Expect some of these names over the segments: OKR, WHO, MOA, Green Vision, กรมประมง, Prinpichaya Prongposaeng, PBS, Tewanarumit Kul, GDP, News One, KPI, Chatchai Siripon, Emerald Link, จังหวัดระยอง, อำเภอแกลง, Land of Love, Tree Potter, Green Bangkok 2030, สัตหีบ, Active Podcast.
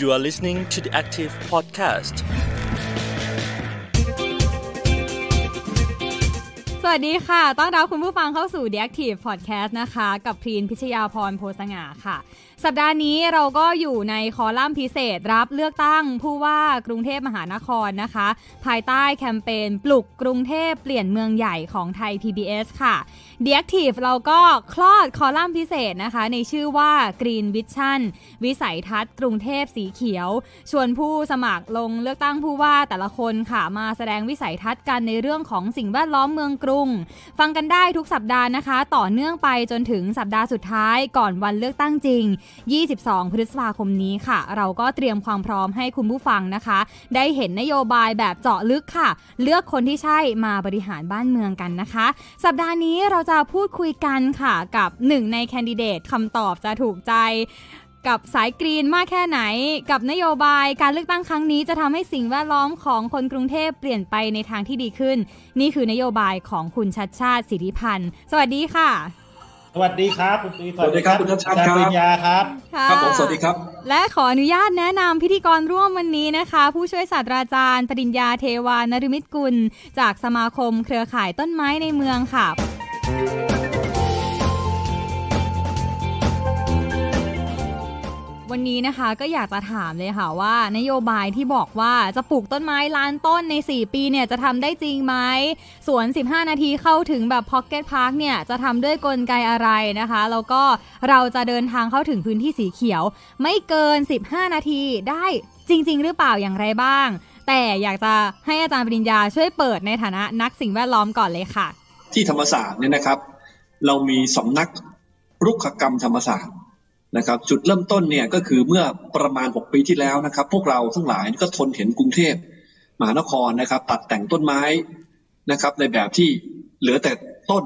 You are listening to the Active Podcast. สวัสดีค่ะต้อนรับคุณผู้ฟังเข้าสู่ The Active Podcast นะคะกับพรีนพิชยาพรโพสง่าค่ะสัปดาห์นี้เราก็อยู่ในคอลัมน์พิเศษรับเลือกตั้งผู้ว่ากรุงเทพมหานครนะคะภายใต้แคมเปญปลุกกรุงเทพเปลี่ยนเมืองใหญ่ของไทย PBS ค่ะ The Active เราก็คลอดคอลัมน์พิเศษนะคะในชื่อว่า Green Vision วิสัยทัศน์กรุงเทพสีเขียวชวนผู้สมัครลงเลือกตั้งผู้ว่าแต่ละคนค่ะมาแสดงวิสัยทัศน์กันในเรื่องของสิ่งแวดล้อมเมืองกรุงฟังกันได้ทุกสัปดาห์นะคะต่อเนื่องไปจนถึงสัปดาห์สุดท้ายก่อนวันเลือกตั้งจริง22 พฤษภาคมนี้ค่ะเราก็เตรียมความพร้อมให้คุณผู้ฟังนะคะได้เห็นนโยบายแบบเจาะลึกค่ะเลือกคนที่ใช่มาบริหารบ้านเมืองกันนะคะสัปดาห์นี้เราจะพูดคุยกันค่ะกับหนึ่งในแคนดิเดตคำตอบจะถูกใจกับสายกรีนมากแค่ไหนกับนโยบายการเลือกตั้งครั้งนี้จะทำให้สิ่งแวดล้อมของคนกรุงเทพเปลี่ยนไปในทางที่ดีขึ้นนี่คือนโยบายของคุณชัชชาติ สิริพันธ์สวัสดีค่ะสวัสดีครับคุณตุ้ยสวัสดีครับคุณชัชชาติครับปริญญาครับครับผมสวัสดีครับและขออนุญาตแนะนำพิธีกรร่วมวันนี้นะคะผู้ช่วยศาสตราจารย์ปริญญาเทวานฤมิตกุลจากสมาคมเครือข่ายต้นไม้ในเมืองค่ะวันนี้นะคะก็อยากจะถามเลยค่ะว่านโยบายที่บอกว่าจะปลูกต้นไม้ล้านต้นใน4 ปีเนี่ยจะทำได้จริงไหมสวน15นาทีเข้าถึงแบบพ็อกเก็ตพาร์คเนี่ยจะทำด้วยกลไกอะไรนะคะแล้วก็เราจะเดินทางเข้าถึงพื้นที่สีเขียวไม่เกิน15นาทีได้จริงๆหรือเปล่าอย่างไรบ้างแต่อยากจะให้อาจารย์ปริญญาช่วยเปิดในฐานะนักสิ่งแวดล้อมก่อนเลยค่ะที่ธรรมศาสตร์เนี่ยนะครับเรามีสำนักรุกขกรรมธรรมศาสตร์นะครับจุดเริ่มต้นเนี่ยก็คือเมื่อประมาณ6 ปีที่แล้วนะครับพวกเราทั้งหลายก็ทนเห็นกรุงเทพมหานครนะครับตัดแต่งต้นไม้นะครับในแบบที่เหลือแต่ต้น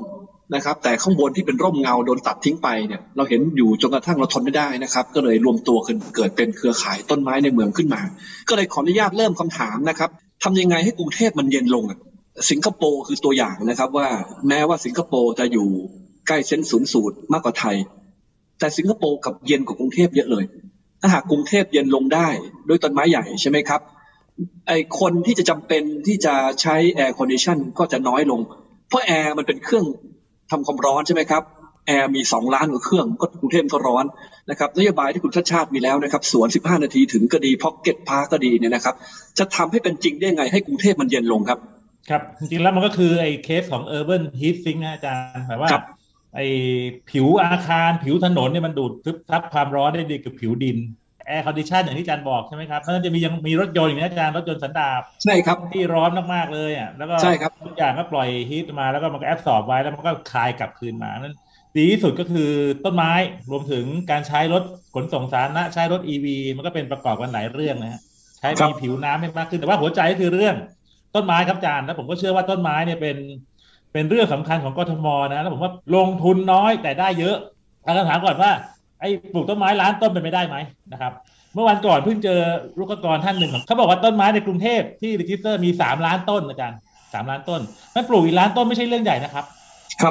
นะครับแต่ข้างบนที่เป็นร่มเงาโดนตัดทิ้งไปเนี่ยเราเห็นอยู่จนกระทั่งเราทนไม่ได้นะครับก็เลยรวมตัวกันเกิดเป็นเครือข่ายต้นไม้ในเมืองขึ้นมาก็เลยขออนุญาตเริ่มคำถามนะครับทำยังไงให้กรุงเทพมันเย็นลงสิงคโปร์คือตัวอย่างนะครับว่าแม้ว่าสิงคโปร์จะอยู่ใกล้เส้นศูนย์สูตรมากกว่าไทยแต่สิงคโปร์กับเย็นกว่ากรุงเทพเยอะเลยถ้าหากกรุงเทพเย็นลงได้ด้วยต้นไม้ใหญ่ใช่ไหมครับไอคนที่จะจำเป็นที่จะใช้แอร์คอนดิชันก็จะน้อยลงเพราะแอร์มันเป็นเครื่องทำความร้อนใช่ไหมครับแอร์มี2 ล้านกว่าเครื่องก็กรุงเทพก็ร้อนนะครับนโยบายที่คุณชาติชาติมีแล้วนะครับสวน15นาทีถึงก็ดีพ็อกเก็ตพาร์คก็ดีเนี่ยนะครับจะทำให้เป็นจริงได้ไงให้กรุงเทพมันเย็นลงครับครับจริงๆแล้วมันก็คือไอเคสของ Urban Heat Sink นะอาจารย์หมายว่าไอผิวอาคารผิวถนนเนี่ยมันดูดซึบซับความร้อนได้ดีกว่าผิวดินแอร์คอนดิชันอย่างที่อาจารย์บอกใช่ไหมครับเพราะฉะนั้นจะมียังมีรถยนต์อย่างนี้อาจารย์รถยนต์สันดาปใช่ครับที่ร้อนมากๆเลยอ่ะแล้วก็ทุกอย่างก็ปล่อยฮีทมาแล้วก็มันก็แอบซอร์บไว้แล้วมันก็คายกลับคืนมานั้นดีที่สุดก็คือต้นไม้รวมถึงการใช้รถขนส่งสาธารณะใช้รถ EV มันก็เป็นประกอบกันหลายเรื่องนะฮะใช้มีผิวน้ำให้มากขึ้นแต่ว่าหัวใจก็คือเรื่องต้นไม้ครับอาจารย์แล้วผมก็เชื่อว่าต้นไม้เนี่ยเป็นเรื่องสำคัญของกทมนะแล้วผมว่าลงทุนน้อยแต่ได้เยอะเอาคำถามก่อนว่าไอ้ปลูกต้นไม้ล้านต้นเป็นไปได้ไหมนะครับเมื่อวันก่อนเพิ่งเจอรุกกรท่านหนึ่งเขาบอกว่าต้นไม้ในกรุงเทพที่รีจิสเตอร์มี3 ล้านต้นอาจารย์3 ล้านต้นมันปลูกอีก1 ล้านต้นไม่ใช่เรื่องใหญ่นะครับ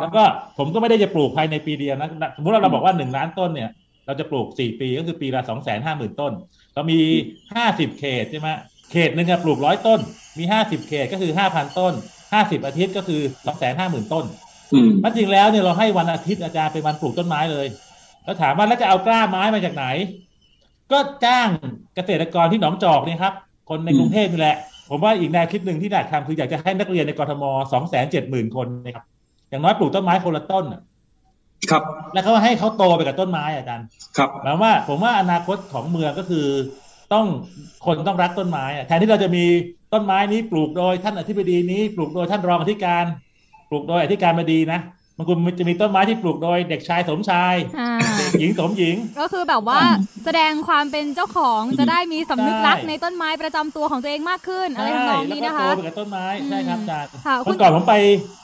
แล้วก็ผมก็ไม่ได้จะปลูกภายในปีเดียวนะสมมติเราบอกว่า1 ล้านต้นเนี่ยเราจะปลูก4 ปีก็คือปีละ 250,000 ต้นเรามี50 เขตใช่ไหมเขตนึงปลูก100 ต้นมี50 เขตก็คือ 5,000 ต้น50 อาทิตย์ก็คือ 250,000 ต้นมันจริงแล้วเนี่ยเราให้วันอาทิตย์อาจารย์เป็นวันปลูกต้นไม้เลยแล้วถามว่าแล้วจะเอากล้าไม้มาจากไหนก็จ้างเกษตรกรที่หนองจอกเนี่ยครับคนในกรุงเทพนี่แหละผมว่าอีกแนวคิดหนึ่งที่อยากทำคืออยากจะให้นักเรียนในกทม 270,000 คนนะครับอย่างน้อยปลูกต้นไม้คนละต้นครับแล้วก็ให้เขาโตไปกับต้นไม้อาจารย์ครับหมายว่าผมว่าอนาคตของเมืองก็คือต้องคนต้องรักต้นไม้แทนที่เราจะมีต้นไม้นี้ปลูกโดยท่านอธิบดีนี้ปลูกโดยท่านรองอธิการปลูกโดยอธิการบดีนะมันก็จะมีต้นไม้ที่ปลูกโดยเด็กชายสมชายเด็กหญิงสมหญิงก็คือแบบว่าแสดงความเป็นเจ้าของจะได้มีสำนึกรักในต้นไม้ประจำตัวของตัวเองมากขึ้นอะไรทำนองนี้นะคะแล้วก็โตกับต้นไม้ใช่ครับอาจารย์เมื่อก่อนผมไป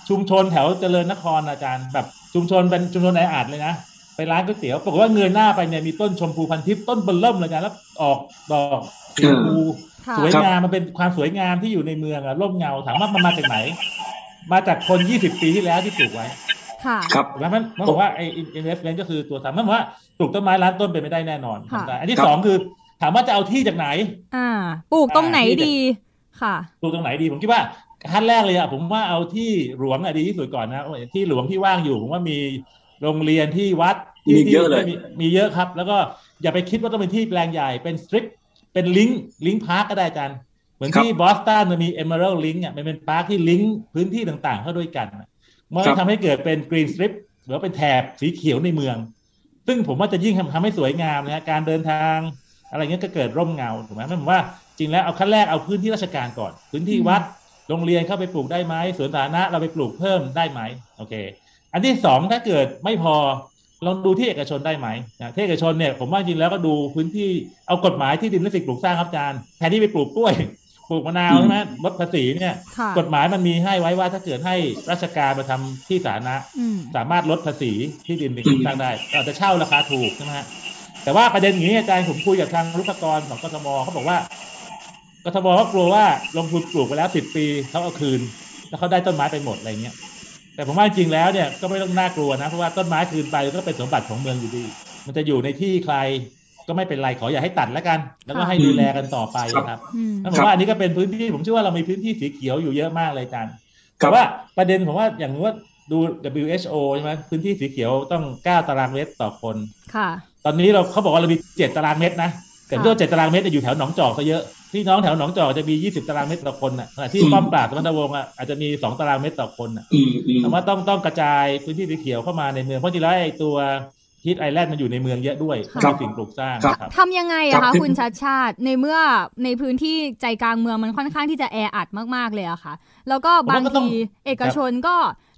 ชุมชนแถวเจริญนครอาจารย์แบบชุมชนเป็นชุมชนแออัดเลยนะไปร้านก๋วยเตี๋ยวปรากฏว่าเงยหน้าไปเนี่ยมีต้นชมพูพันทิพย์ต้นเบลเริ่มเลยอาจารย์แล้วออกดอกสีชมพูสวยงามมันเป็นความสวยงามที่อยู่ในเมืองอะร่มเงาถามว่ามันมาจากไหนมาจากคน20 ปีที่แล้วที่ปลูกไว้ค่ะครับแล้วมันบอกว่าไอ้ investment ก็คือตัวทำมันบอกว่าปลูกต้นไม้ล้านต้นเป็นไม่ได้แน่นอนอันที่2คือท ถามว่าจะเอาที่จากไหนปลูกตรงไหนดีค่ะปลูกตรงไหนดีผมคิดว่าขั้นแรกเลยอะผมว่าเอาที่หลวงอะดีที่สุดก่อนนะที่หลวงที่ว่างอยู่ผมว่ามีโรงเรียนที่วัดที่เยอะเลยมีเยอะครับแล้วก็อย่าไปคิดว่าต้องเป็นที่แปลงใหญ่เป็นสตริปเป็นลิงก์พาร์คก็ได้อาจารย์เหมือนที่บอสตันมันมี Emerald Link อ่ะมันเป็นพาร์คที่ลิงก์พื้นที่ต่างๆเข้าด้วยกันมันทำให้เกิดเป็น Green Strip หรือเป็นแถบสีเขียวในเมืองซึ่งผมว่าจะยิ่งทำให้สวยงามนะฮะการเดินทางอะไรเงี้ยก็เกิดร่มเงาถูกไหมผมว่าจริงแล้วเอาขั้นแรกเอาพื้นที่ราชการก่อนพื้นที่วัดโรงเรียนเข้าไปปลูกได้ไหมสวนสาธารณะเราไปปลูกเพิ่มได้ไหมโอเคอันที่สองถ้าเกิดไม่พอลองดูที่เอกชนได้ไหมที่เอกชนเนี่ยผมว่าจริงแล้วก็ดูพื้นที่เอากฎหมายที่ดินและสิ่งปลูกสร้างครับอาจารย์แทนที่ไปปลูกกล้วยปลูกมะนาวใช่ไหมลดภาษีเนี่ยกฎหมายมันมีให้ไว้ว่าถ้าเกิดให้ราชการมาทำที่สาธารณะสามารถลดภาษีที่ดินสิ่งปลูกสร้างได้อาจจะเช่าราคาถูกใช่ไหมฮะแต่ว่าประเด็นอย่างนี้อาจารย์ผมคุยกับทางรุกกรของกทมเขาบอกว่ากทมเขากลัวว่าลงทุนปลูกไปแล้ว10 ปีเขาเอาคืนแล้วเขาได้ต้นไม้ไปหมดอะไรเงี้ยแต่ผมว่าจริงแล้วเนี่ยก็ไม่ต้องน่ากลัวนะเพราะว่าต้นไม้คืนไปก็เป็นสมบัติของเมืองอยู่ดีมันจะอยู่ในที่ใครก็ไม่เป็นไรขออย่าให้ตัดแล้วกันแล้วก็ให้ดูแลกันต่อไปนะครับแล้วผมว่าอันนี้ก็เป็นพื้นที่ผมเชื่อว่าเรามีพื้นที่สีเขียวอยู่เยอะมากเลยอาจารย์แต่ว่าประเด็นผมว่าอย่างว่าดู WHO ใช่ไหมพื้นที่สีเขียวต้อง9 ตารางเมตรต่อคนค่ะตอนนี้เขาบอกว่าเรามี7 ตารางเมตรนะแต่ด้วย7 ตารางเมตรอยู่แถวหนองจอกซะเยอะพี่น้องแถวหนองจอกจะมี20 ตารางเมตรต่อคนน่ะขณะที่ป้อมปราบสมรวงศ์อาจจะมี2 ตารางเมตรต่อคนน่ะแต่ว่าต้องกระจายพื้นที่สีเขียวเข้ามาในเมืองเพราะจริงแล้วไอ้ตัวฮิตไอแลนด์มันอยู่ในเมืองเยอะด้วยมีสิ่งปลูกสร้างครับทำยังไงอะคะคุณชัชชาติในเมื่อในพื้นที่ใจกลางเมืองมันค่อนข้างที่จะแออัดมากๆเลยอะค่ะแล้วก็บางทีเอกชนก็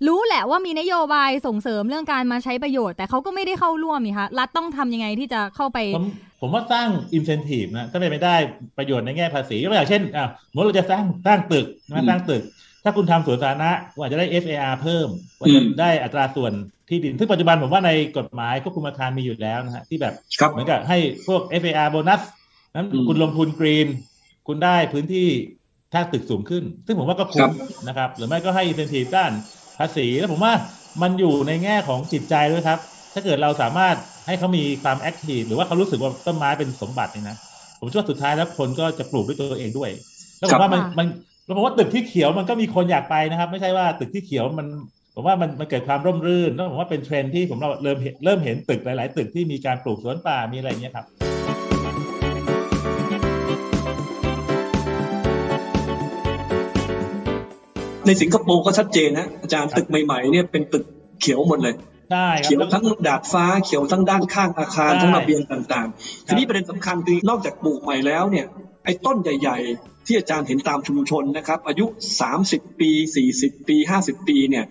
รู้แหละว่ามีนโยบายส่งเสริมเรื่องการมาใช้ประโยชน์แต่เขาก็ไม่ได้เข้าร่วมนี่คะรัฐต้องทำยังไงที่จะเข้าไปผมว่าสร้าง incentive นะถ้าเป็นไปได้ประโยชน์ในแง่ภาษีก็อย่างเช่นสมมติเราจะสร้างตึกนะสร้างตึกถ้าคุณทำสวนสาธารณะก็อาจจะได้ FAR เพิ่มก็จะได้อัตราส่วนที่ดินซึ่งปัจจุบันผมว่าในกฎหมายควบคุมอาคารมีอยู่แล้วนะฮะที่แบบเหมือนกับให้พวก FAR โบนัสนั้นคุณลงทุนกรีนคุณได้พื้นที่ถ้าตึกสูงขึ้นซึ่งผมว่าก็คุ้มนะครับหรือไม่ก็ให้ incentive ด้านภาษีแล้วผมว่ามันอยู่ในแง่ของจิตใจด้วยครับถ้าเกิดเราสามารถให้เขามีความแอคทีฟหรือว่าเขารู้สึกว่าต้นไม้เป็นสมบัติเนี่ยนะผมเชื่อว่าสุดท้ายแล้วคนก็จะปลูกด้วยตัวเองด้วยแล้วผมว่ามันผมว่าตึกที่เขียวมันก็มีคนอยากไปนะครับไม่ใช่ว่าตึกที่เขียวมันผมว่ามันเกิดความร่มรื่นแล้วผมว่าเป็นเทรนด์ที่ผมเริ่มเห็นตึกหลายๆตึกที่มีการปลูกสวนป่ามีอะไรอย่างเงี้ยครับในสิงคโปร์ก็ชัดเจนนะอาจารย์ตึกใหม่ๆเนี่ยเป็นตึกเขียวหมดเลยเขียวทั้งดาดฟ้าเขียวทั้งด้านข้างอาคารทั้งระเบียงต่างๆทีนี้ประเด็นสำคัญคือนอกจากปลูกใหม่แล้วเนี่ยไอ้ต้นใหญ่ๆที่อาจารย์เห็นตามชุมชนนะครับอายุ30 ปี40 ปี50 ปีเนี่ย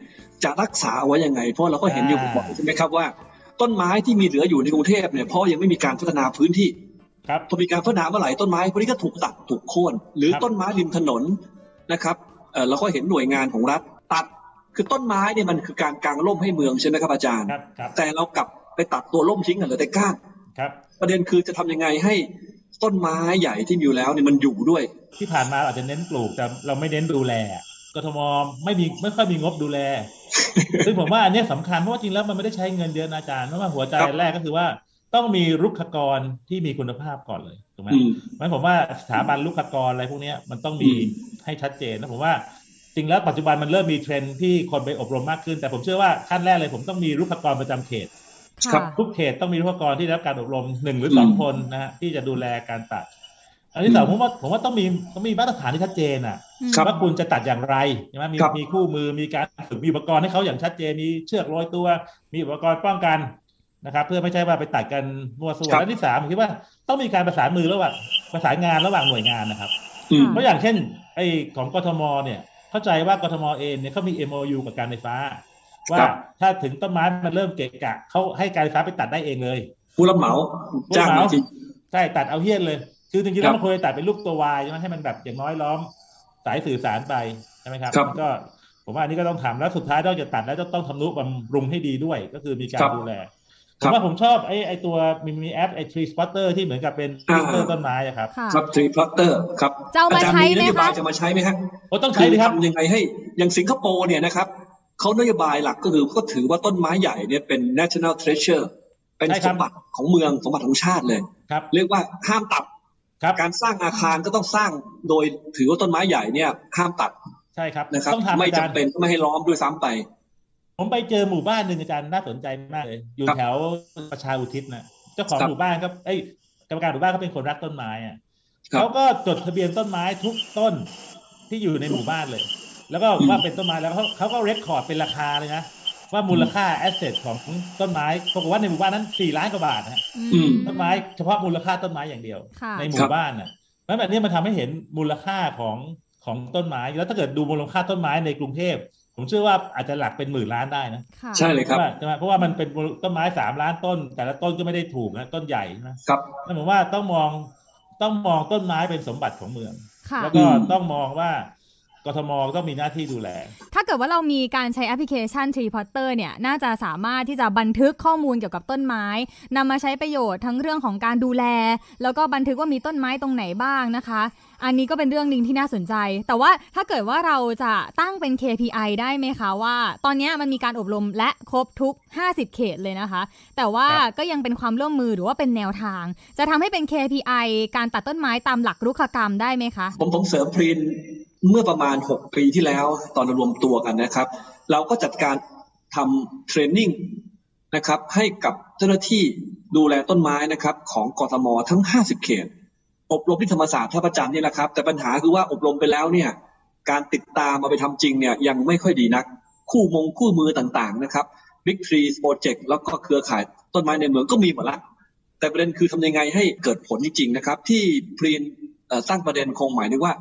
จะรักษาไว้ยังไงเพราะเราก็เห็นอยู่บ่อยๆใช่ไหมครับว่าต้นไม้ที่มีเหลืออยู่ในกรุงเทพเนี่ยเพราะยังไม่มีการพัฒนาพื้นที่พอมีการพัฒนาเมื่อไหร่ต้นไม้พวกนี้ก็ถูกตัดถูกโค่นหรือต้นไม้ริมถนนนะครับเราก็เห็นหน่วยงานของรัฐตัดคือต้นไม้เนี่ยมันคือการกางร่มให้เมืองใช่ไหมครับอาจารย์แต่เรากลับไปตัดตัวร่มทิ้งกันเหลือแต่ก้านประเด็นคือจะทำยังไงให้ต้นไม้ใหญ่ที่มีอยู่แล้วเนี่ยมันอยู่ด้วยที่ผ่านมาอาจจะเน้นปลูกแต่เราไม่เน้นดูแลกทมไม่ค่อยมีงบดูแลซึ่งผมว่าอันนี้สำคัญเพราะว่าจริงแล้วมันไม่ได้ใช้เงินเดือนอาจารย์เพราะว่าหัวใจแรกก็คือว่าต้องมีรุกขกรที่มีคุณภาพก่อนเลยถูกไหมงั้นผมว่าสถาบันรุกขกรอะไรพวกนี้มันต้องมีให้ชัดเจนนะผมว่าจริงแล้วปัจจุบันมันเริ่มมีเทรนด์ที่คนไปอบรมมากขึ้นแต่ผมเชื่อว่าขั้นแรกเลยผมต้องมีรุกขกรประจำเขตทุกเขตต้องมีรุกขกรที่ได้รับการอบรม1หรือ2คนนะฮะที่จะดูแลการตัดอันที่สองผมว่าต้องมีมาตรฐานที่ชัดเจนอ่ะว่าคุณจะตัดอย่างไรใช่ไหมมีคู่มือมีการฝึกมีอุปกรณ์ให้เขาอย่างชัดเจนมีเชือกโรยตัวมีอุปกรณ์ป้องกันนะครับเพื่อไม่ใช่ว่าไปตัดกันมั่วซั่วอันที่สามผมคิดว่าต้องมีการประสานงานระหว่างหน่วยงานนะครับเพราะอย่างเช่นไอ้ของกทมเนี่ยเข้าใจว่ากทมเองเนี่ยเขามี MOU กับการไฟฟ้าว่าถ้าถึงต้นไม้มันเริ่มเกะกะเขาให้การไฟฟ้าไปตัดได้เองเลยผู้รับเหมาจ้างจริงใช่ตัดเอาเหี้ยนเลยคือจริงๆแล้วมันควรจะตัดเป็นรูปตัว Y ใช่ไหมให้มันแบบอย่างน้อยล้อมสายสื่อสารไปใช่ไหมครับก็ผมว่าอันนี้ก็ต้องทำแล้วสุดท้ายนอกจากตัดแล้วต้องทำนุบำรุงให้ดีด้วยก็คือมีการดูแลผมว่าผมชอบไอตัวมีแอปไอ Tree Potter ที่เหมือนกับเป็นพิเตอร์ต้นไม้อะครับครับ Tree Potter ครับจะมาใช้ไหมคะจะมาใช้ไหมครับโอ้ต้องใช้ดิครับทำยังไงให้อย่างสิงคโปร์เนี่ยนะครับเขานโยบายหลักก็คือก็ถือว่าต้นไม้ใหญ่เนี่ยเป็น national treasure เป็นสมบัติของเมืองสมบัติของชาติเลยเรียกว่าห้ามตัด การสร้างอาคารก็ต้องสร้างโดยถือว่าต้นไม้ใหญ่เนี่ยห้ามตัดใช่ครับนะครับไม่จำเป็นก็ไม่ให้ล้อมด้วยซ้ำไปผมไปเจอหมู่บ้านหนึ่งอาจารย์น่าสนใจมากเลยอยู่แถวประชาอุทิศนะเจ้าของหมู่บ้านครับไอ้กรรมการหมู่บ้านเขาเป็นคนรักต้นไม้อ่ะเขาก็จดทะเบียนต้นไม้ทุกต้นที่อยู่ในหมู่บ้านเลยแล้วก็ว่าเป็นต้นไม้แล้วเขาก็เรคคอร์ดเป็นราคาเลยนะว่ามูลค่าแอสเซทของต้นไม้ปรากฏว่าในหมู่บ้านนั้น4 ล้านกว่าบาทฮะต้นไม้เฉพาะมูลค่าต้นไม้อย่างเดียวในหมู่บ้านน่ะแล้วแบบนี้มันทำให้เห็นมูลค่าของต้นไม้แล้วถ้าเกิดดูมูลค่าต้นไม้ในกรุงเทพผมเชื่อว่าอาจจะหลักเป็น10,000 ล้านได้นะใช่เลยครับเพราะว่ามันเป็นต้นไม้3 ล้านต้นแต่ละต้นก็ไม่ได้ถูกนะต้นใหญ่นะครับนั่นหมายว่าต้องมองต้นไม้เป็นสมบัติของเมืองแล้วก็ต้องมองว่ากทม.ต้องมีหน้าที่ดูแลถ้าเกิดว่าเรามีการใช้แอปพลิเคชัน Tree Potter เนี่ยน่าจะสามารถที่จะบันทึกข้อมูลเกี่ยวกับต้นไม้นำมาใช้ประโยชน์ทั้งเรื่องของการดูแลแล้วก็บันทึกว่ามีต้นไม้ตรงไหนบ้างนะคะอันนี้ก็เป็นเรื่องนึงที่น่าสนใจแต่ว่าถ้าเกิดว่าเราจะตั้งเป็น KPI ได้ไหมคะว่าตอนนี้มันมีการอบรมและครบทุก50เขตเลยนะคะแต่ว่าก็ยังเป็นความร่วมมือหรือว่าเป็นแนวทางจะทำให้เป็น KPI การตัดต้นไม้ตามหลักรุกขกรรมได้ไหมคะผมเสริมพรินเมื่อประมาณ6 ปีที่แล้วตอนรวมตัวกันนะครับเราก็จัดการทำเทรนนิ่งนะครับให้กับเจ้าหน้าที่ดูแลต้นไม้นะครับของกทม.ทั้ง50เขตอบรมที่ธรรมศาสตร์ท่าพระจันทร์นี่แหละครับแต่ปัญหาคือว่าอบรมไปแล้วเนี่ยการติดตามมาไปทำจริงเนี่ยยังไม่ค่อยดีนักคู่มือต่างๆนะครับ Big Tree Project แล้วก็เครือข่ายต้นไม้ในเมืองก็มีหมดละแต่ประเด็นคือทำยังไงให้เกิดผลจริงๆนะครับที่พรีนตั้งประเด็นคงหมายถึงว่า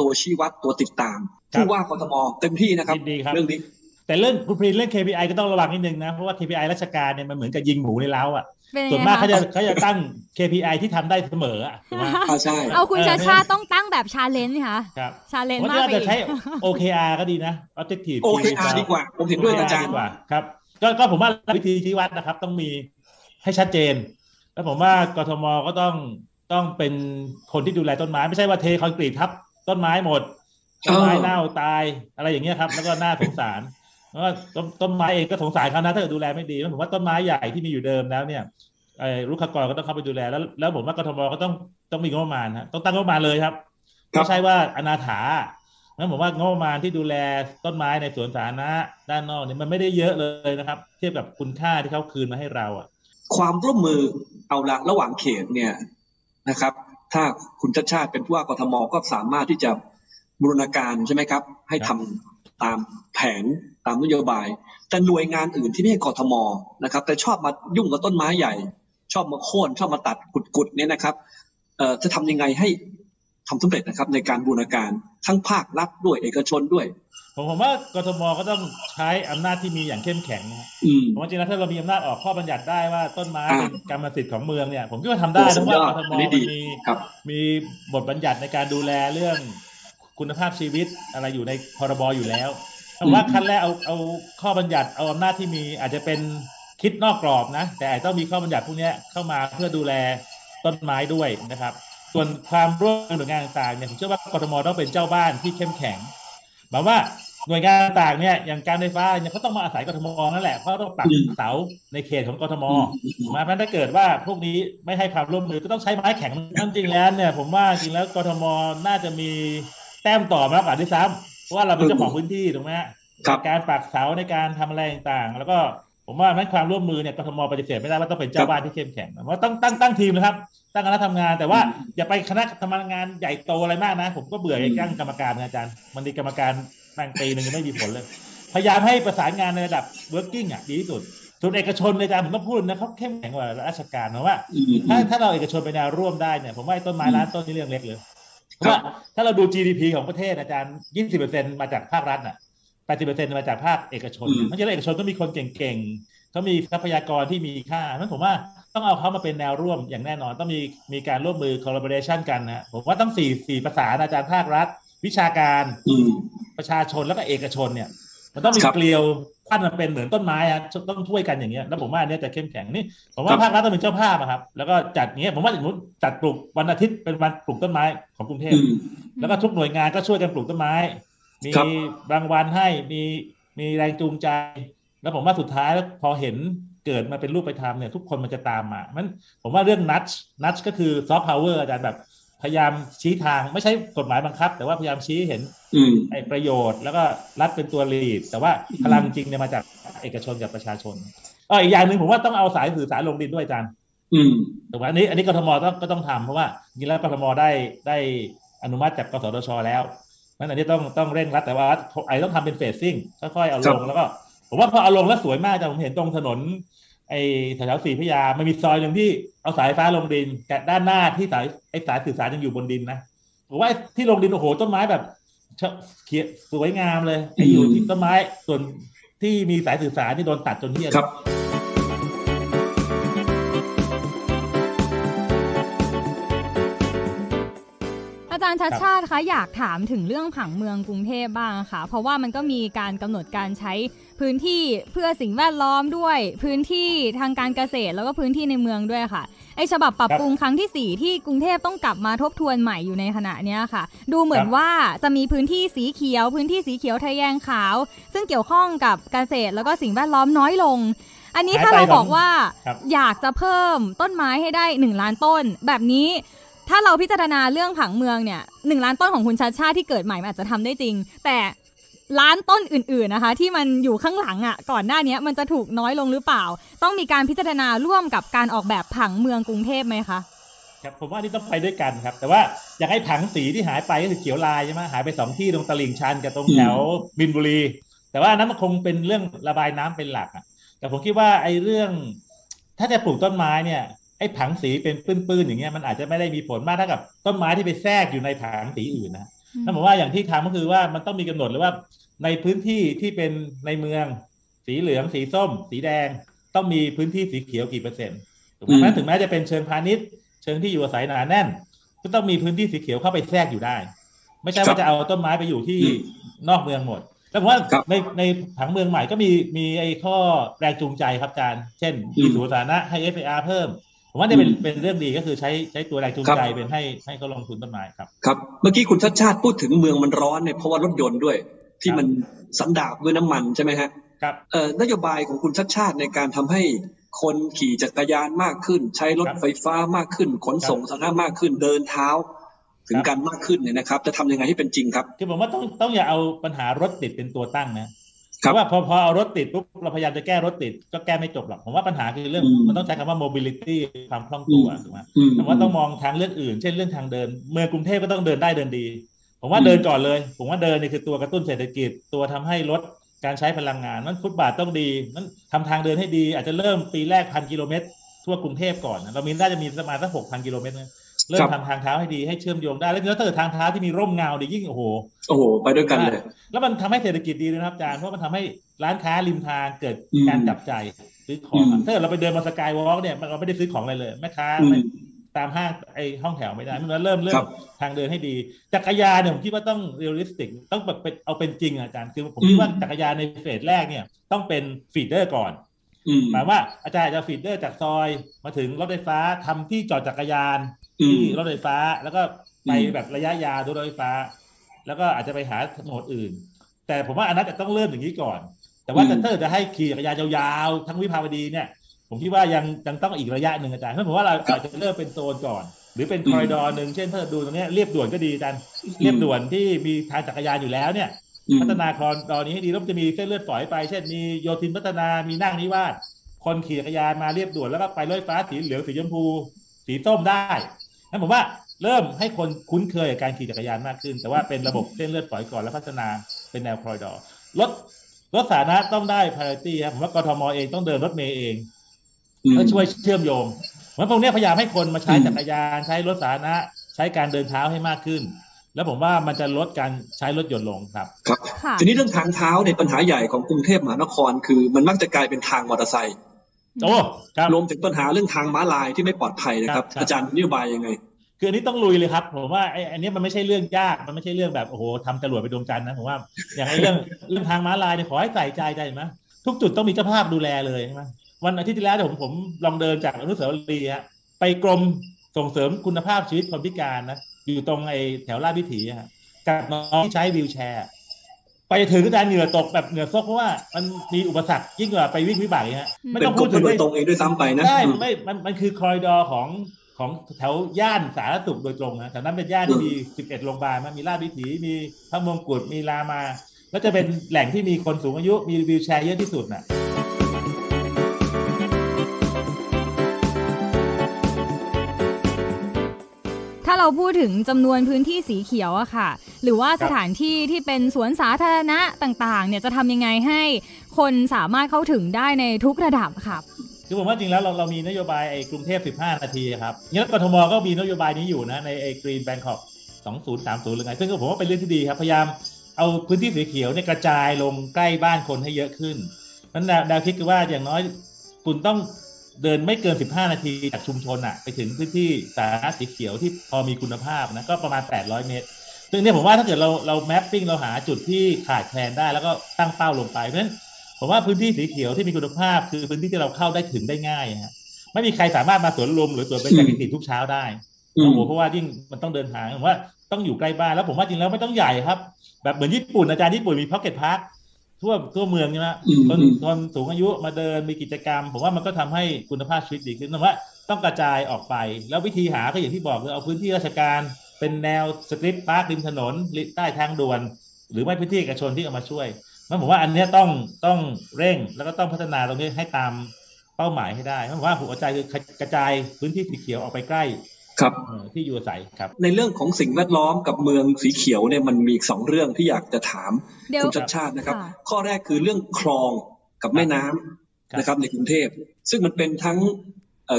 ตัวชี้วัดตัวติดตามผู้ว่ากทม.เต็มที่นะครับเรื่องนี้แต่เรื่องคุณพรีนเรื่อง KPI ก็ต้องระวังนิดนึงนะเพราะว่า KPI ราชการเนี่ยมันเหมือนกับยิงหมูในเล้าอ่ะส่วนมากเขาจะตั้ง KPI ที่ทำได้เสมออ่ะถูกไหมใช่เอาคุณชาชาต้องตั้งแบบ challenge นี่ค่ะ challenge มากไปอีกใช้ OKR ก็ดีนะ objective OKR ดีกว่าผมเห็นด้วยอาจารย์กว่าครับก็ผมว่าวิธีชี้วัดนะครับต้องมีให้ชัดเจนแล้วผมว่ากทม.ก็ต้องเป็นคนที่ดูแลต้นไม้ไม่ใช่ว่าเทคอนกรีตทับต้นไม้หมดต้นไม้เน่าตายอะไรอย่างเงี้ยครับแล้วก็น่าสงสารเพราะว่าต้นไม้เองก็สงสารเขานะถ้าเกิดดูแลไม่ดีผมว่าต้นไม้ใหญ่ที่มีอยู่เดิมแล้วเนี่ยรุกขกรก็ต้องเข้าไปดูแลแล้วผมว่ากทม.ก็ต้องมีงบประมาณครับต้องตั้งงบประมาณเลยครับไม่ใช่ว่าอนาถาแล้วผมว่างบประมาณที่ดูแลต้นไม้ในสวนสาธารณะด้านนอกเนี่ยมันไม่ได้เยอะเลยนะครับเทียบกับคุณค่าที่เขาคืนมาให้เราอ่ะความร่วมมือเอาละระหว่างเขตเนี่ยนะครับถ้าคุณชาติชาติเป็นผู้ว่ากทม.ก็สามารถที่จะบูรณาการใช่ไหมครับให้ทำตามแผนตามนโยบายแต่หน่วยงานอื่นที่ไม่ใช่กทม.นะครับแต่ชอบมายุ่งกับต้นไม้ใหญ่ชอบมาโค่นชอบมาตัดกุดๆเนี่ยนะครับจะทำยังไงให้ทำสำเร็จนะครับในการบูรณาการทั้งภาครัฐด้วยเอกชนด้วยผมว่ากทม.ก็ต้องใช้อำนาจที่มีอย่างเข้มแข็งนะผมว่าจริงแล้วถ้าเรามีอำนาจออกข้อบัญญัติได้ว่าต้นไม้เป็นกรรมสิทธิ์ของเมืองเนี่ยผมคิดว่าทำได้เพราะว่ากทม.มีบทบัญญัติในการดูแลเรื่องคุณภาพชีวิตอะไรอยู่ในพรบ.อยู่แล้วผมว่าขั้นแรกเอาข้อบัญญัติเอาอำนาจที่มีอาจจะเป็นคิดนอกกรอบนะแต่ต้องมีข้อบัญญัติพวกนี้เข้ามาเพื่อดูแลต้นไม้ด้วยนะครับส่วนความร่วมมือหน่วยงานต่างเนี่ยผมเชื่อว่ากทม.ต้องเป็นเจ้าบ้านที่เข้มแข็งหมายว่าหน่วยงานต่างเนี่ยอย่างการไฟฟ้าเนี่ยเขาต้องมาอาศัยกทม.นั่นแหละเพราะต้องปักเสาในเขตของกทม.มาเพราะถ้าเกิดว่าพวกนี้ไม่ให้ความร่วมมือก็ต้องใช้ไม้แข็งจริงแล้วเนี่ยผมว่าจริงแล้วกทม.น่าจะมีแต้มต่อมากกว่าด้วยซ้ำเพราะว่าเราเป็นเจ้าของพื้นที่ถูกไหมการปักเสาในการทำอะไรต่างๆแล้วก็ผมว่านั้นความร่วมมือเนี่ยกทม.ปฏิเสธไม่ได้ว่าต้องเป็นเจ้าบ้านที่เข้มแข็งว่าต้องตั้งทีมนะครับตั้งคณะทำงานแต่ว่าอย่าไปคณะทำงานใหญ่โตอะไรมากนะผมก็เบื่อไอ้ตั้งกรรมการอาจารย์มันดีกรรมการบางปีนึงยังไม่มีผลเลยพยายามให้ประสานงานในระดับ working อ่ะดีที่สุดส่วนเอกชนอาจารย์ผมต้องพูดนะเขาเข้มแข็งกว่าราชการเพราะว่าถ้าเราเอกชนไปแนวร่วมได้เนี่ยผมว่าต้นไม้ล้านต้นนี่เรื่องเล็กเลยเพราะว่าถ้าเราดู GDP ของประเทศอาจารย์ 20% มาจากภาครัฐน่ะ 80% มาจากภาคเอกชนเพราะฉะนั้นเอกชนต้องมีคนเก่งๆเขามีทรัพยากรที่มีค่านั้นผมว่าต้องเอาเขามาเป็นแนวร่วมอย่างแน่นอนต้องมีการร่วมมือ collaboration กันนะผมว่าต้อง4ประสานอาจารย์ภาครัฐวิชาการประชาชนแล้วก็เอกชนเนี่ยมันต้องมีเกลียวขั้นมันเป็นเหมือนต้นไม้อะต้องช่วยกันอย่างเงี้ยแล้วผมว่าอันนี้จะเข้มแข็งนี่ผมว่าภาครัฐต้องเป็นเจ้าภาพครับแล้วก็จัดเงี้ยผมว่าสมมติจัดปลูกวันอาทิตย์เป็นวันปลูกต้นไม้ของกรุงเทพแล้วก็ทุกหน่วยงานก็ช่วยกันปลูกต้นไม้มีรางวัลให้มีแรงจูงใจแล้วผมว่าสุดท้ายแล้วพอเห็นเกิดมาเป็นรูปธรรมเนี่ยทุกคนมันจะตามมามันผมว่าเรื่องนัทก็คือซอฟต์พาวเวอร์อาจารย์แบบพ พยายามชี้ทางไม่ใช่กฎหมายบังคับแต่ว่าพยายามชี้เห็นประโยชน์แล้วก็รัฐเป็นตัวลีดแต่ว่าพลังจริงเนี่ยมาจากเอกชนกับประชาชนอีกอย่างหนึ่งผมว่าต้องเอาสายสื่อสารลงดินด้วยอาจารย์ถูกไหมอันนี้กทมก็ต้องทำเพราะว่าจริงแล้วกทมได้อนุมัติจากกสทชแล้วนั่นอันนี้ต้องเร่งรัดแต่ว่าไอ้ต้องทำเป็นเฟสซิ่งค่อยๆเอาลงแล้วก็ผมว่าพอเอาลงแล้วสวยมากแต่ผมเห็นตรงถนนไอ้แถวสี่พระยามันมีซอยหนึ่งที่เอาสายฟ้าลงดินแต่ด้านหน้าที่สายสื่อสารยังอยู่บนดินนะผมว่าที่ลงดินโอ้โหต้นไม้แบบเขียวสวยงามเลยไอ้อยู่ที่ต้นไม้ส่วนที่มีสายสื่อสารที่โดนตัดจนเหี้ยครับอาจารย์ชัชชาติคะอยากถามถึงเรื่องผังเมืองกรุงเทพบ้างค่ะเพราะว่ามันก็มีการกำหนดการใช้พื้นที่เพื่อสิ่งแวดล้อมด้วยพื้นที่ทางการเกษตรแล้วก็พื้นที่ในเมืองด้วยค่ะไอ้ฉบับปรับปรุงครั้งที่4ที่กรุงเทพต้องกลับมาทบทวนใหม่อยู่ในขณะนี้ค่ะดูเหมือนว่าจะมีพื้นที่สีเขียวทะแยงขาวซึ่งเกี่ยวข้องกับเกษตรแล้วก็สิ่งแวดล้อมน้อยลงอันนี้ถ้าเราบอกว่าอยากจะเพิ่มต้นไม้ให้ได้1ล้านต้นแบบนี้ถ้าเราพิจารณาเรื่องผังเมืองเนี่ย1ล้านต้นของคุณชัชชาติที่เกิดใหม่มันอาจจะทำได้จริงแต่ล้านต้นอื่นๆนะคะที่มันอยู่ข้างหลังอ่ะก่อนหน้านี้มันจะถูกน้อยลงหรือเปล่าต้องมีการพิจารณาร่วมกับการออกแบบผังเมืองกรุงเทพไหมคะครับผมว่านี่ต้องไปด้วยกันครับแต่ว่าอยากให้ผังสีที่หายไปก็คือเขียวลายใช่ไหมหายไป2ที่ตรงตลิ่งชันกับตรงแถวบินบุรีแต่ว่านั้นมันคงเป็นเรื่องระบายน้ำเป็นหลักอ่ะแต่ผมคิดว่าไอ้เรื่องถ้าจะปลูกต้นไม้เนี่ยไอ้ผังสีเป็นปื้นๆอย่างเงี้ยมันอาจจะไม่ได้มีผลมากเท่ากับต้นไม้ที่ไปแทรกอยู่ในผังสีอื่นนะนั่นหมายว่าอย่างที่ทำก็คือว่ามันต้องมีกำหนดหรือว่าในพื้นที่ที่เป็นในเมืองสีเหลืองสีส้มสีแดงต้องมีพื้นที่สีเขียวกี่เปอร์เซ็นต์ถูกไหมถึงแม้จะเป็นเชิงพาณิชย์เชิงที่อยู่อาศัยหนาแน่นก็ต้องมีพื้นที่สีเขียวเข้าไปแทรกอยู่ได้ไม่ใช่ว่าจะเอาต้นไม้ไปอยู่ที่นอกเมืองหมดแล้วผมว่าในผังเมืองใหม่ก็มีไอ้ข้อแรงจูงใจครับอาจารย์เช่นมีสวนสาธารณะให้ KPI เพิ่มผมว่าได้เป็นเรื่องดีก็คือใช้ตัวแรงจูงใจเป็นให้เขาลงทุนต้นไม้ครับครับเมื่อกี้คุณชัชชาติพูดถึงเมืองมันร้อนเนี่ยเพราะว่ารถยนต์ด้วยที่มันสันดาบด้วยน้ำมันใช่ไหมฮะครับนโยบายของคุณชัชชาติในการทำให้คนขี่จักรยานมากขึ้นใช้รถไฟฟ้ามากขึ้นขนส่งสาธารณะมากขึ้นเดินเท้าถึงกันมากขึ้นเนี่ยนะครับจะทำยังไงให้เป็นจริงครับคือผมว่าต้องอย่าเอาปัญหารถติดเป็นตัวตั้งนะเพราะว่าพอเอารถติดปุ๊บเราพยายามจะแก้รถติดก็แก้ไม่จบหรอกผมว่าปัญหาคือเรื่องมันต้องใช้คำว่า mobility ความคล่องตัวถูกไหมแต่ว่าต้องมองทางเรื่องอื่นเช่นเรื่องทางเดินเมืองกรุงเทพก็ต้องเดินได้เดินดีผมว่าเดินก่อนเลยผมว่าเดินนี่คือตัวกระตุ้นเศรษฐกิจตัวทำให้ลดการใช้พลังงานนั้นฟุตบาทต้องดีนั้นทำทางเดินให้ดีอาจจะเริ่มปีแรก 1,000 กิโลเมตรทั่วกรุงเทพก่อนเรามีน่าจะมีประมาณสัก 6,000 กิโลเมตรเริ่มทำทางเท้าให้ดีให้เชื่อมโยงได้แล้วถ้าเกิดทางเท้าที่มีร่มเงาดียิ่งโอ้โหไปด้วยกันเลยแล้วมันทำให้เศรษฐกิจดีด้วยนะครับอาจารย์เพราะมันทำให้ร้านค้าริมทางเกิดการจับจ่ายซื้อของถ้าเกิดเราไปเดินบนสกายวอล์กเนี่ยเราไม่ได้ซื้อของอะไรเลยแม่ค้าตามห้างไอห้องแถวไม่ได้มันเริ่มทางเดินให้ดีจักรยานเนี่ยผมคิดว่าต้องเรียลลิสติกต้องแบบเป็นเอาเป็นจริงอาจารย์คือผมคิดว่าจักรยานในเฟสแรกเนี่ยต้องเป็นฟีดเดอร์ก่อนหมายว่าอาจารย์จะฟีดเดอร์จากซอยมาถึงรถไฟฟ้าทำที่จอดจักรยานที่รถไฟฟ้าแล้วก็ไปแบบระยะยาวดูรถไฟฟ้าแล้วก็อาจจะไปหาถนนอื่นแต่ผมว่าอันนั้นต้องเริ่มอย่างนี้ก่อนแต่ว่าถ้าจะให้ขี่จักรยานยาวๆทั้งวิภาวดีเนี่ยผมคิดว่ายังต้องอีกระยะหนึ่งอาจารย์เพราะผมว่าเราอาจจะเริ่มเป็นโซนก่อนหรือเป็นคอริดอร์นึงเช่นถ้าดูตรงนี้เรียบด่วนก็ดีอาจารย์เรียบด่วนที่มีทางจักรยานอยู่แล้วเนี่ยพัฒนาคอริดอร์นี้ให้ดีแล้วจะมีเส้นเลือดฝอยไปเช่นมีโยธินพัฒนามีนั่งนิวาสคนขี่จักรยานมาเรียบด่วนแล้วก็ไปรถไฟฟ้าสีเหลืองสีชมพูสีส้มได้นั่นผมว่าเริ่มให้คนคุ้นเคยกับการขี่จักรยานมากขึ้นแต่ว่าเป็นระบบเส้นเลือดฝอยก่อนแล้วพัฒนาเป็นแนวคอริดอร์รถสาธารณะต้องได้ priority ครับผมว่ากทม.เองต้องเดินรถเมล์เองก็ช่วยเชื่อมโยงเพราะพวกนี้พยายามให้คนมาใช้จักรยานใช้รถสาธารณะใช้การเดินเท้าให้มากขึ้นแล้วผมว่ามันจะลดการใช้รถยนต์ลงครับครับทีนี้เรื่องทางเท้าเนี่ยปัญหาใหญ่ของกรุงเทพมหานครคือมันมักจะกลายเป็นทางมอเตอร์ไซค์รวมถึงปัญหาเรื่องทางม้าลายที่ไม่ปลอดภัยนะครับอาจารย์นโยบายยังไงคืออันนี้ต้องลุยเลยครับผมว่าไอ้อันนี้มันไม่ใช่เรื่องยากมันไม่ใช่เรื่องแบบโอ้โหทำจรวดไปดวงจันทร์นะผมว่าอย่างไอ้เรื่องทางม้าลายเนี่ยขอให้ใส่ใจได้ไหมทุกจุดต้องมีเจ้าภาพดูแลเลยใช่ไหมวันอาทิตย์ที่แล้วผมลองเดินจากอนุสาวรีย์ไปกรมส่งเสริมคุณภาพชีวิตคนพิการนะอยู่ตรงไอ้แถวราชวิถีกับน้องที่ใช้วีลแชร์ไปถึงก็ได้เหงื่อตกแบบเหงื่อซกเพราะว่ามันมีอุปสรรคยิ่งกว่าไปวิ่งวิบากฮะไม่ต้องพูดถึงตรงเองด้วยซ้ำไปนะใช่มันคือคอริดอร์ของ ของแถวย่านสาธารณสุขโดยตรงนะแถวนั้นเป็นย่านที่มี11โรงพยาบาลมีราชวิถีมีพระมงกุฎมีรามาแล้วจะเป็นแหล่งที่มีคนสูงอายุมีวีลแชร์เยอะที่สุดน่ะถ้าเราพูดถึงจำนวนพื้นที่สีเขียวอะค่ะหรือว่าสถานที่ที่เป็นสวนสาธารณะต่างๆเนี่ยจะทำยังไงให้คนสามารถเข้าถึงได้ในทุกระดับครับคือผมว่าจริงแล้วเรามีนโยบายไอ้กรุงเทพ15นาทีครับนี่แล้วกทมก็มีนโยบายนี้อยู่นะในไอ้ Green Bangkok 2030หรือไงซึ่งผมว่าเป็นเรื่องที่ดีครับพยายามเอาพื้นที่สีเขียวเนี่ยกระจายลงใกล้บ้านคนให้เยอะขึ้นนั้นดาวคิดคือว่าอย่างน้อยคุณต้องเดินไม่เกิน15นาทีจากชุมชนอะไปถึงพื้นที่สาธารณะสีเขียวที่พอมีคุณภาพนะก็ประมาณ800เมตรซึ่งเนี่ยผมว่าถ้าเกิดเราแมปปิ้งเราหาจุดที่ขาดแคลนได้แล้วก็ตั้งเป้าลงไปเพราะฉะนั้นผมว่าพื้นที่สีเขียวที่มีคุณภาพคือพื้นที่ที่เราเข้าได้ถึงได้ง่ายฮะไม่มีใครสามารถมาสวนลมหรือสวนเป็นการกินทุกเช้าได้เพราะว่ายิ่งมันต้องเดินทางผมว่าต้องอยู่ใกล้บ้านแล้วผมว่าจริงแล้วไม่ต้องใหญ่ครับแบบเหมือนญี่ปุ่นอาจารย์ญี่ปุ่นมีพ็อกเก็ตพาร์คทั่วเมืองใช่ไหมคนสูงอายุมาเดินมีกิจกรรมผมว่ามันก็ทำให้คุณภาพชีวิตดีขึ้นแต่ว่าต้องกระจายออกไปแล้ววิธีหาก็อย่างที่บอกคือเอาพื้นที่ราชการเป็นแนวสตรีทพาร์คริมถนนใต้ทางด่วนหรือไม่พื้นที่เอกชนที่เอามาช่วยมันบอกว่าอันนี้ต้องเร่งแล้วก็ต้องพัฒนาตรงนี้ให้ตามเป้าหมายให้ได้มันบอกว่าหัวใจคือกระจายพื้นที่สีเขียวออกไปใกล้ครับที่อยู่อาศัยครับในเรื่องของสิ่งแวดล้อมกับเมืองสีเขียวเนี่ยมันมีอีก2เรื่องที่อยากจะถามคุณชัชชาตินะครับข้อแรกคือเรื่องคลองกับแม่น้ำนะครับในกรุงเทพซึ่งมันเป็นทั้ง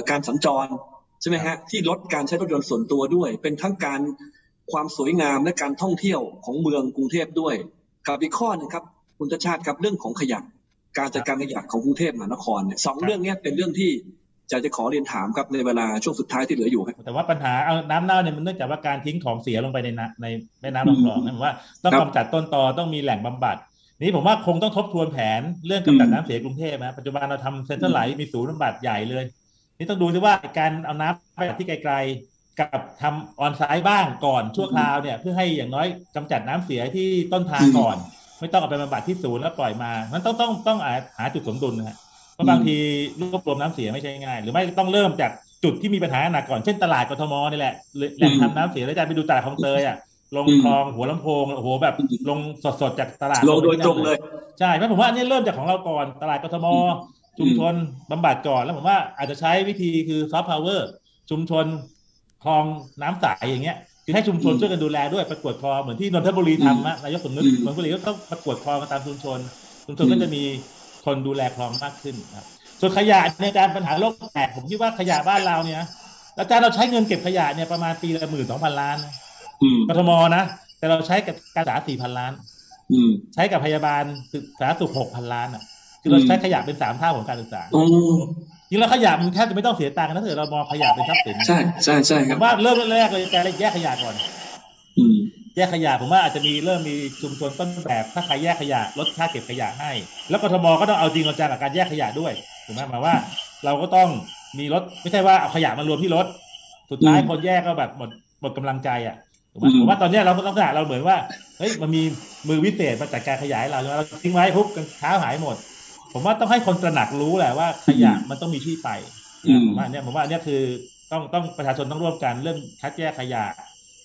การสัญจรใช่ไหมฮะที่ลดการใช้รถยนต์ส่วนตัวด้วยเป็นทั้งการความสวยงามและการท่องเที่ยวของเมืองกรุงเทพด้วยกับอีกข้อนึงครับคุณชัชชาติครับเรื่องของขยะการจัดการขยะของกรุงเทพมหานครเนี่ย2เรื่องนี้เป็นเรื่องที่จะขอเรียนถามครับในเวลาช่วงสุดท้ายที่เหลืออยู่แต่ว่าปัญหาเอาน้ำเน่าเนี่ยมันเนื่องจากว่าการทิ้งของเสียลงไปในแม่น้ำลำคลองนะผมว่าต้องกำจัดต้นตอต้องมีแหล่งบำบัดนี้ผมว่าคงต้องทบทวนแผนเรื่องกำจัดน้ำเสียกรุงเทพนะปัจจุบันเราทำเซ็นทรัลไลท์มีศูนย์บำบัดใหญ่เลยนี่ต้องดูด้วยว่าการเอาน้ำไปที่ไกลๆกับทำออนไซต์บ้างก่อนชั่วคราวเนี่ยเพื่อให้อย่างน้อยกำจัดน้ำเสียที่ต้นทางก่อนไม่ต้องเอาไปบำบัดที่ศูนย์แล้วปล่อยมามันต้องหาจุดสมดุลนะฮะเพราะบางทีรวบรวมน้ำเสียไม่ใช่ง่ายหรือไม่ต้องเริ่มจากจุดที่มีปัญหาหนักก่อนเช่นตลาดกทมนี่แหละแหล่งทำน้ำเสียแล้วจะไปดูตลาดคลองเตยอ่ะลงคลองหัวลำโพงโอ้โหแบบลงสดๆจากตลาดลงโดยตรงเลยใช่ไหมผมว่าอันนี้เริ่มจากของเราก่อนตลาดกทมชุมชนบำบัดก่อนแล้วผมว่าอาจจะใช้วิธีคือซอฟต์พาวเวอร์ชุมชนคลองน้ำใสอย่างเงี้ยคือให้ชุมชนช่วยกันดูแลด้วยประกวดคลองเหมือนที่นนทบุรีทำนะนายกสมนึกนนทบุรีก็ต้องประกวดคลองกันตามชุมชนก็จะมีคนดูแลคลองมากขึ้นครับส่วนขยะในการปัญหาโลกแตกผมคิดว่าขยะบ้านเราเนี่ยอาจารย์เราใช้เงินเก็บขยะเนี่ยประมาณปีละ 12,000 ล้านกทมนะแต่เราใช้กับการศึกษา 4,000 ล้านใช้กับพยาบาลศึกษาสุข 6,000 ล้านอ่ะคือเราใช้ขยะเป็น3เท่าของการศึกษาจริงแล้วขยะมันแทบจะไม่ต้องเสียตังค์นะถ้าเกิดเรามองขยะเป็นทรัพย์สินใช่ครับผมว่าเริ่มแรกเลยการแยกขยะก่อนแยกขยะผมว่าอาจจะมีเริ่มมีชุมชนต้นแบบถ้าใครแยกขยะลดค่าเก็บขยะให้แล้วกทมก็ต้องเอาจริงเอาจังกับการแยกขยะด้วยถูกไหมหมายว่าเราก็ต้องมีรถไม่ใช่ว่าเอาขยะมารวมที่รถสุดท้ายคนแยกก็แบบหมดกำลังใจอ่ะถูกไหมผมว่าตอนนี้เราต้องลักษณะเราเหมือนว่าเฮ้ยมันมีมือวิเศษมาจัดการขยะให้เราเราทิ้งไว้ปุ๊บข้าวหายหมดผมว่าต้องให้คนตระหนักรู้แหละว่าขยะมันต้องมีที่ไปผมว่าเนี่ยคือต้องประชาชนต้องร่วมกันเรื่องคัดแยกขยะ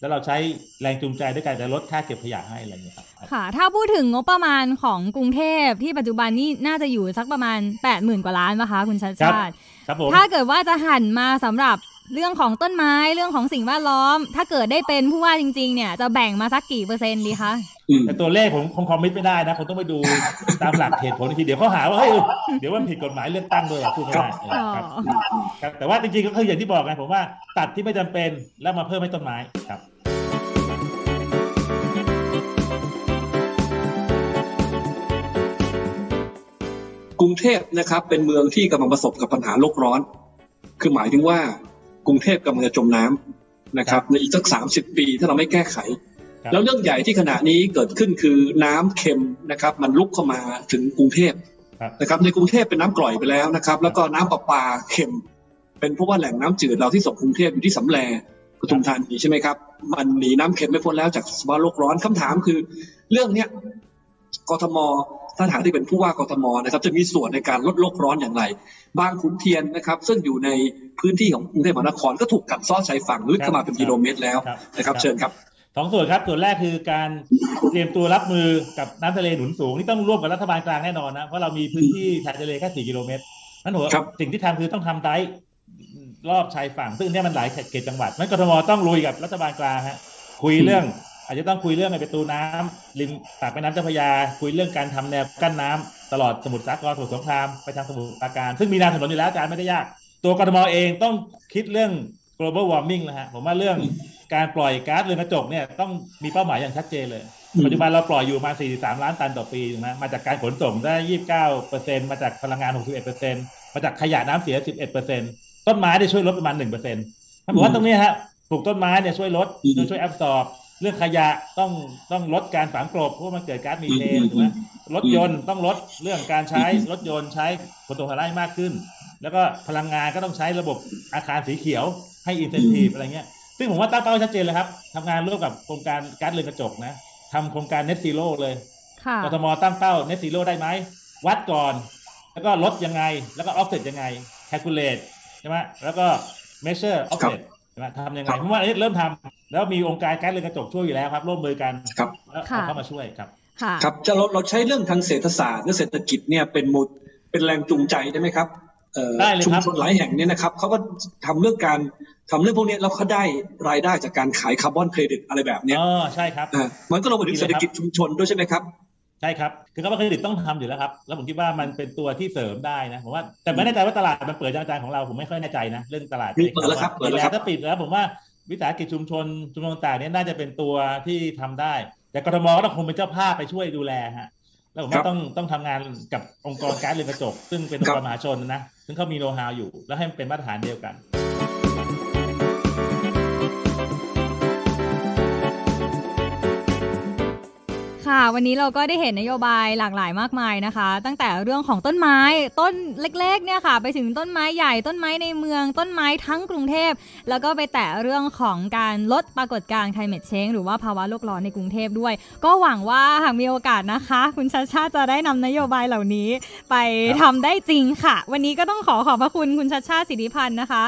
แล้วเราใช้แรงจูงใจด้วยการจะลดค่าเก็บขยะให้อะไรอย่างเงี้ยครับค่ะถ้าพูดถึงงบประมาณของกรุงเทพที่ปัจจุบันนี่น่าจะอยู่สักประมาณ 80,000 กว่าล้านป่ะคะคุณชัชชาติครับผมถ้าเกิดว่าจะหันมาสำหรับเรื่องของต้นไม้เรื่องของสิ่งแวดล้อมถ้าเกิดได้เป็นผู้ว่าจริงๆเนี่ยจะแบ่งมาสักกี่เปอร์เซ็นต์ดีคะแต่ตัวเลขผมคงคอมมิตไม่ได้นะผมต้องไปดู ตามหลักเหตุผลทีเดี๋ยวเขาหาว่าเฮ้ย เดี๋ยวว่าผิดกฎหมายเลือกตั้งด้วยพูดไม่ได้ครับแต่ว่าจริงๆก็คืออย่างที่บอกไงผมว่าตัดที่ไม่จำเป็นแล้วมาเพิ่มให้ต้นไม้ครับกรุงเทพนะครับเป็นเมืองที่กำลังประสบกับปัญหาโลกร้อนคือหมายถึงว่ากรุงเทพกำลังจะจมน้ำนะครับในอีกสัก30ปีถ้าเราไม่แก้ไขแล้วเรื่องใหญ่ที่ขณะนี้เกิดขึ้นคือน้ำเค็มนะครับมันลุกเข้ามาถึงกรุงเทพนะครับในกรุงเทพเป็นน้ำกร่อยไปแล้วนะครับแล้วก็น้ำประปาเค็มเป็นเพราะว่าแหล่งน้ำจืดเราที่ส่งกรุงเทพอยู่ที่สำแลปทุมธานีใช่ไหมครับมันหนีน้ำเค็มไม่พ้นแล้วจากสภาวะโลกร้อนคำถามคือเรื่องนี้กทม ท่านหากที่เป็นผู้ว่ากทมนะครับจะมีส่วนในการลดโลกร้อนอย่างไรบางขุนเทียนนะครับซึ่งอยู่ในพื้นที่ของกรุงเทพมหานครก็ถูกกัดเซาะชายฝั่งลึกเข้ามาเป็นกิโลเมตรแล้วนะครับเชิญครับสองส่วนครับส่วนแรกคือการเตรียมตัวรับมือกับน้ำทะเลหนุนสูงนี่ต้องร่วมกับรัฐบาลกลางแน่นอนนะเพราะเรามีพื้นที่ชายทะเลแค่4 กิโลเมตรนั่นหัวสิ่งที่ทำคือต้องทำไดร์รอบชายฝั่งซึ่งเนี่ยมันหลายเขตจังหวัดนั้นกทมต้องลุยกับรัฐบาลกลางฮะคุยเรื่องอาจจะต้องคุยเรื่องประตูน้ำริมปากแม่น้ำเจ้าพระยาคุยเรื่องการทำแนวกั้นน้ำตลอดสมุทรสาครสมุทรสงครามไปทางสมุทรปราการซึ่งมีแนวถนนอยู่แล้วอาจารย์ไม่ได้ยากตัวกทมเองต้องคิดเรื่อง global warming นะฮะผมว่าเรื่องการปล่อยก๊าซเรือนกระจกเนี่ยต้องมีเป้าหมายอย่างชัดเจนเลยปัจจุบันเราปล่อยอยู่มา43ล้านตันต่อปีถูกไหมมาจากการขนส่งได้ 29% มาจากพลังงาน 61% มาจากขยะน้ำเสีย 11% ต้นไม้ได้ช่วยลดประมาณ 1% ผมว่าตรงนี้ฮะปลูกต้นไม้เนี่ยช่วยลดช่วยแอบซอร์บเรื่องขยะต้องลดการฝังกลบเพราะมันเกิดก๊าซมีเทนถูกไหมรถยนต์ต้องลดเรื่องการใช้รถยนต์ใช้ขนส่งพลังงานมากขึ้นแล้วก็พลังงานก็ต้องใช้ระบบอาคารสีเขียวให้อินเซนทีฟอะไรเงี้ยซึ่งผมว่าตั้งเป้าชัดเจนเลยครับทำงานร่วมกับโครงการก๊าซเรือนกระจกนะทำโครงการ Net Zero เลยกทมตั้งเป้า Net Zero ได้ไหมวัดก่อนแล้วก็ลดยังไงแล้วก็ offset ยังไง calculate ใช่ไหมแล้วก็ measure offset ใช่ไหมทำยังไงเพราะว่าอันนี้เริ่มทำแล้วมีองค์การก๊าซเรือนกระจกช่วยอยู่แล้วครับร่วมมือกันแล้วเข้ามาช่วยครับครับจะเราใช้เรื่องทางเศรษฐศาสตร์และเศรษฐกิจเนี่ยเป็นแรงจูงใจได้ไหมครับชุมชนหลายแห่งเนี่ยนะครับเขาก็ทำเรื่องพวกนี้แล้วเขาได้รายได้จากการขายคาร์บอนเครดิตอะไรแบบนี้ใช่ครับมันก็ลงมาถึงเศรษฐกิจชุมชนด้วยใช่ไหมครับใช่ครับคือคาร์บอนเครดิตต้องทำอยู่แล้วครับแล้วผมคิดว่ามันเป็นตัวที่เสริมได้นะผมว่าแต่ไม่แน่ใจว่าตลาดมันเปิดอาจารย์ของเราผมไม่ค่อยแน่ใจนะเรื่องตลาดเปิดแล้วครับถ้าปิดแล้วผมว่าวิสาหกิจชุมชนต่างๆนี้น่าจะเป็นตัวที่ทำได้แต่กทมก็ต้องคงเป็นเจ้าภาพไปช่วยดูแลฮะแล้วผมว่าต้องทำงานกับองค์กรก๊าซเรือนกระจกซึ่งเป็นองค์กรมหาชนนะซึ่งเขามีโนว์ฮาวอยู่แล้วให้มันเป็นมาตรฐานเดียวกันค่ะวันนี้เราก็ได้เห็นนโยบายหลากหลายมากมายนะคะตั้งแต่เรื่องของต้นไม้ต้นเล็กๆเนี่ยค่ะไปถึงต้นไม้ใหญ่ต้นไม้ในเมืองต้นไม้ทั้งกรุงเทพแล้วก็ไปแต่เรื่องของการลดปรากฏการณ์ climate change หรือว่าภาวะโลกร้อนในกรุงเทพด้วยก็หวังว่าหากมีโอกาสนะคะคุณชัชชาติจะได้นำนโยบายเหล่านี้ไปทำได้จริงค่ะวันนี้ก็ต้องขอบพระคุณคุณชัชชาติสิริพันธ์นะคะ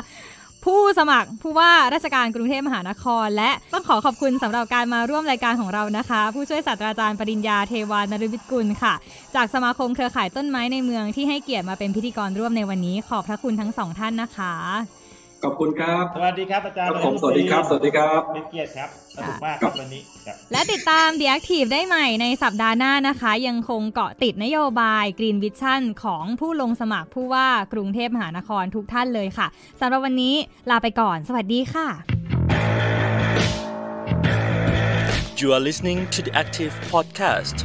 ผู้สมัครผู้ว่าราชการกรุงเทพมหานครและต้องขอบคุณสำหรับการมาร่วมรายการของเรานะคะผู้ช่วยศาสตราจารย์ปริญญาเทวานฤวิศกุลค่ะจากสมาคมเครือข่ายต้นไม้ในเมืองที่ให้เกียรติมาเป็นพิธีกรร่วมในวันนี้ขอบพระคุณทั้งสองท่านนะคะขอบคุณครับสวัสดีครับอาจารย์ผมสวัสดีครับสวัสดีครับเป็นเกียรติครับสนุกมากครับวันนี้และติดตาม The Active ได้ใหม่ในสัปดาห์หน้านะคะยังคงเกาะติดนโยบาย Green Vision ของผู้ลงสมัครผู้ว่ากรุงเทพมหานครทุกท่านเลยค่ะสำหรับวันนี้ลาไปก่อนสวัสดีค่ะ You are listening to The Active Podcast